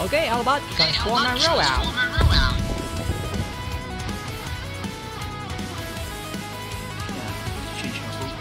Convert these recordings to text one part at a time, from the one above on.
Okay, how about transform and roll out? Yeah, change my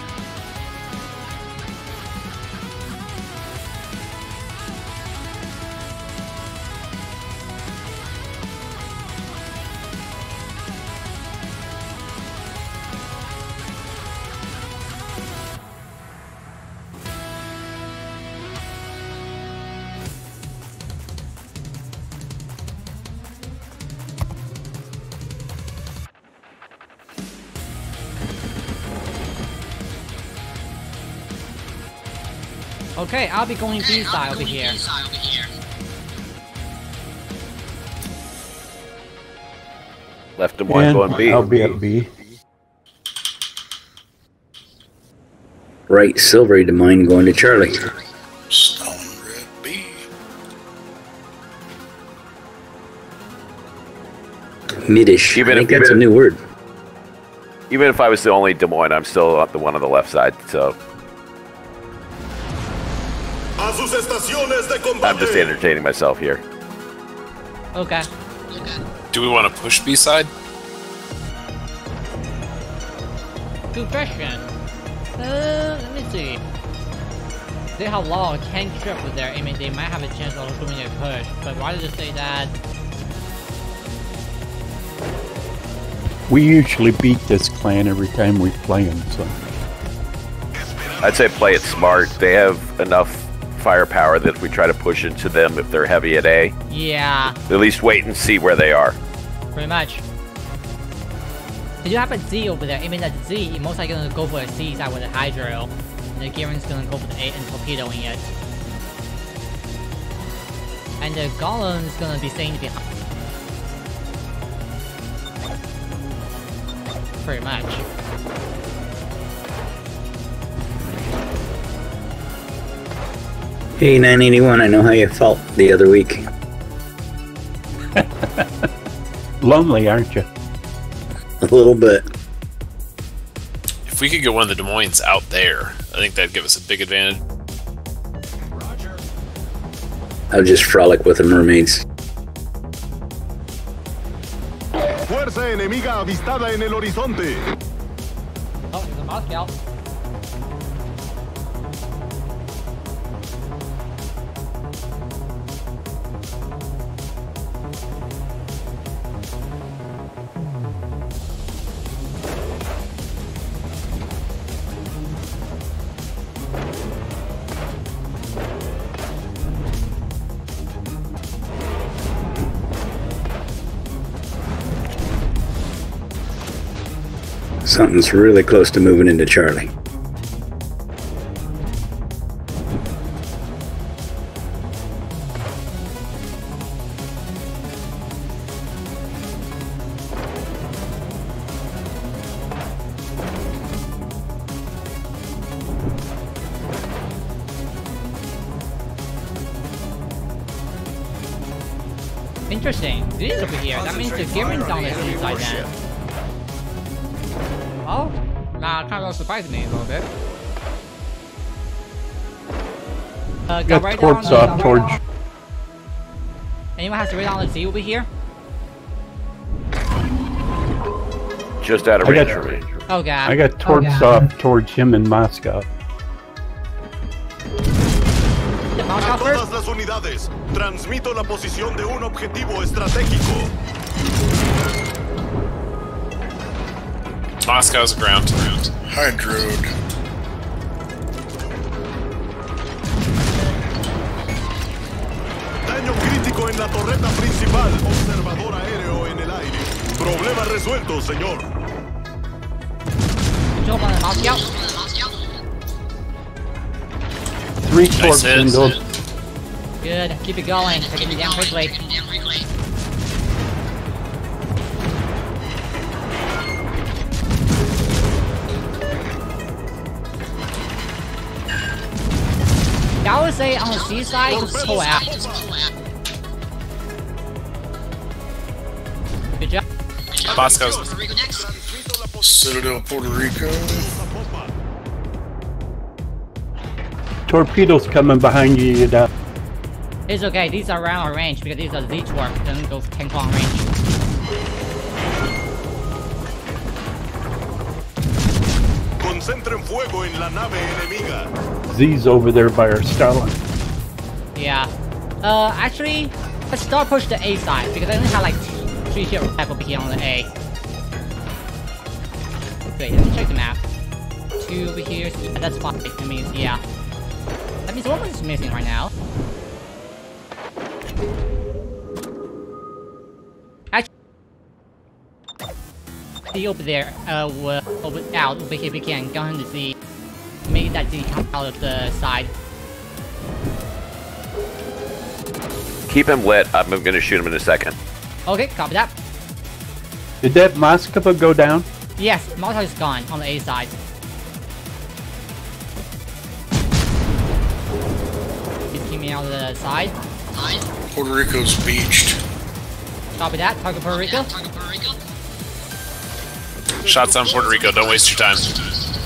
Okay, I'll be going B-side over here. Left and one going B. I'll be at B. Right, silvery to mine going to Charlie. Stone red B. Midish. I think that's a new word. Even if I was the only Des Moines, I'm still up the one on the left side, so... I'm just entertaining myself here. Okay. Do we want to push B side? Good question. Let me see. They have a lot of tank trip with their. I mean, they might have a chance of doing a push, but why did they say that? We usually beat this clan every time we play them, so. I'd say play it smart. They have enough firepower that if we try to push into them, if they're heavy at A, yeah, at least wait and see where they are. Pretty much. If you have a Z over there, I mean that Z, you're most likely going to go for a C side with a hydro, and the Garen's going to go for the A and torpedoing it. And the Golem is going to be staying behind. Pretty much. Hey, 981, I know how you felt the other week. Lonely, aren't you? A little bit. If we could get one of the Des Moines out there, I think that'd give us a big advantage. Roger. I'll just frolic with the mermaids. Fuerza enemiga avistada en el horizonte. Oh, he's a Moscow. Something's really close to moving into Charlie. Interesting. It is over here. That means the Garen's down the inside now. Oh, nah, kind of surprised me a little bit. Got right torps down off torch. Right anyone has to read on the Z over here? Just out of range. Oh god. I got torps off towards him in Moscow. The Moscow first? Todas las unidades, transmito la posición de un objetivo estratégico. Moscow's ground to ground. Hydrode. Daño crítico en la torreta principal. Observador aéreo en el aire. Problema resuelto, señor. Jump on the Moscow. 3 torps indoors. Good. Keep it going. Take it down quickly. I would say on the seaside, just pull out. Good job. Moscow's Citadel, Puerto Rico. Torpedoes coming behind you, you know. It's okay, these are around our range because these are Z dwarf, doesn't go 10 long range. Concentren fuego en la nave enemiga. Z's over there by our starline. Yeah. Actually, let's start push the A side because I only have like 3 hero type here on the A. Okay, let me check the map. 2 over here, yeah, that's fine. That means, yeah. That means one is missing right now. Actually, over there, out over here we can go ahead and see. Maybe that Z come out of the side. Keep him lit. I'm gonna shoot him in a second. Okay, copy that. Did that Moskva go down? Yes, Molotov is gone on the A side. He's keeping me out of the side. Puerto Rico's beached. Copy that, target Puerto Rico. Shots on Puerto Rico, don't waste your time.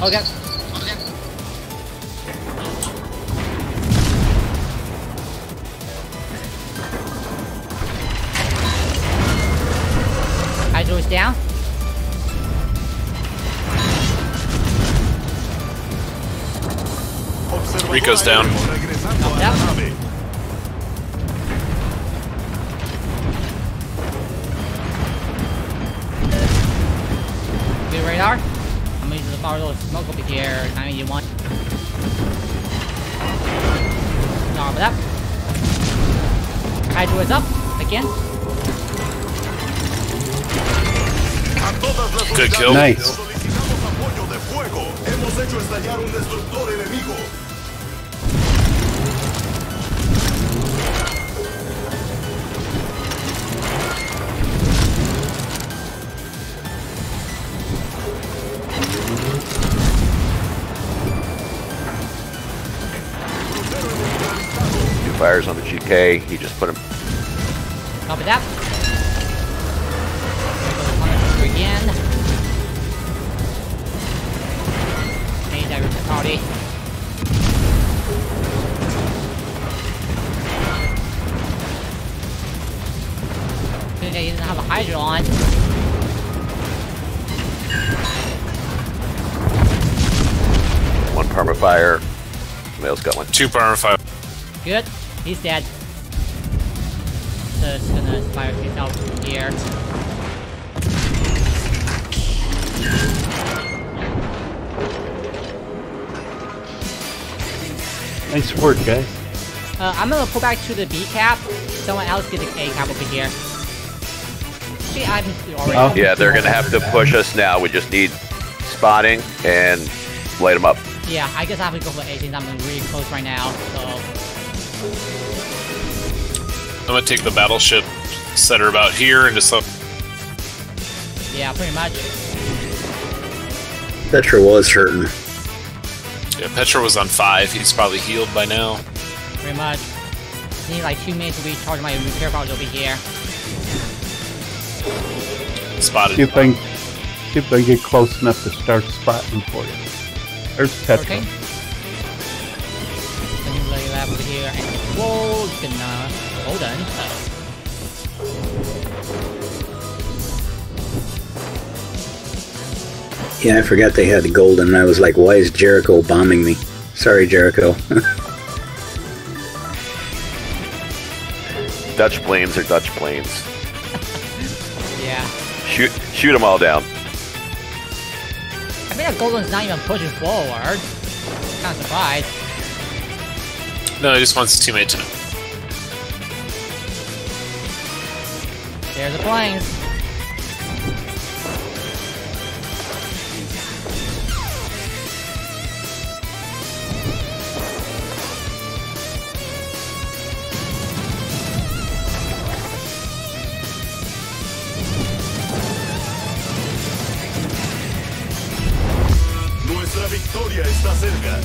Okay. Hydro is down. Rico's down. Yep. Good radar. I'm using the power of smoke over here. 91. Top it up. Hydro is up again. Good kill. Nice. Fires on the GK, he just put him. Copy that. Again. Hey, that was the party. Good thing he doesn't have a hydro on. One perma fire. Somebody else got one. 2 perma fire. Good. He's dead. So it's gonna fire himself from here. Nice work, guys. I'm gonna pull back to the B cap. Someone else get the A cap over here. See, I missed it already. Oh. Yeah, they're gonna have to push us now. We just need spotting and light them up. Yeah, I guess I have to go for A since I'm really close right now. So. I'm gonna take the battleship, set her about here, and just... Yeah, pretty much. Petra was hurting. Yeah, Petra was on 5. He's probably healed by now. Pretty much. I need like 2 minutes to recharge my repair box over here. Spotted. See if I get close enough to start spotting for you. There's Petra. Okay. Over here and whoa, you can hold on. Yeah, I forgot they had the golden. I was like, why is Jericho bombing me? Sorry, Jericho. Dutch planes are Dutch planes. Yeah. Shoot them all down. I mean, the golden's not even pushing forward. I'm kind of surprised. No, he just wants his teammate to know. There's the planes. Nuestra victoria está cerca.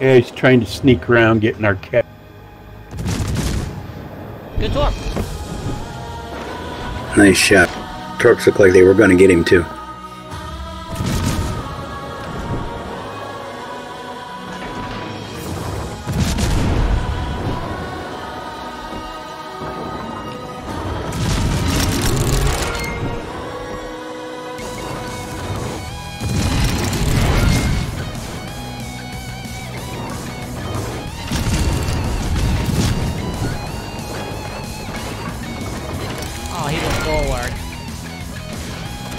Yeah, he's trying to sneak around getting our cat. Good talk. Nice shot. Torps looked like they were going to get him too.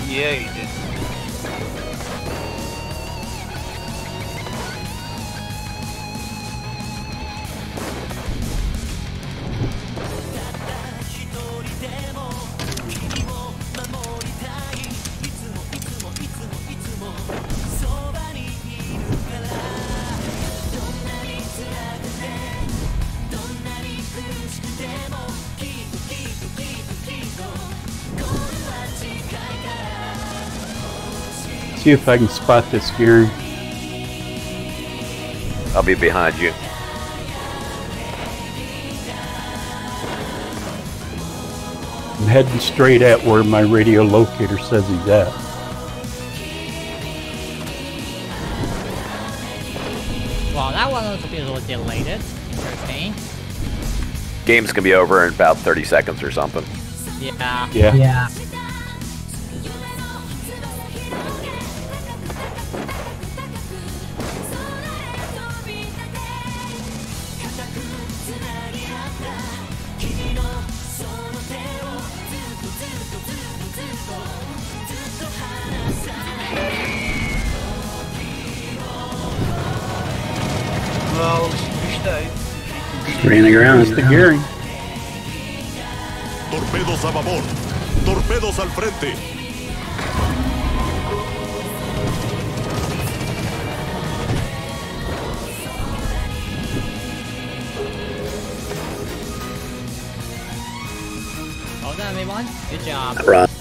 Yeah, he did. See if I can spot this gear. I'll be behind you. I'm heading straight at where my radio locator says he's at. Well, that one looks a little delayed. Interesting. Game's gonna be over in about 30 seconds or something. Yeah. Yeah. Yeah. Running around, it's the gearing. Torpedos a babor. Torpedos al frente. Hold on, everyone. Good job.